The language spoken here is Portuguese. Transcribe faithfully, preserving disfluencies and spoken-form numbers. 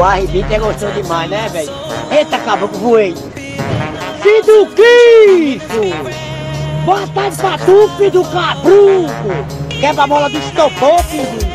O arrebite é gostoso demais, né, velho? Eita, caboclo, voei! Filho do Cristo! Boa tarde pra tu, filho do cabruco! Quebra a bola do estopor, filho!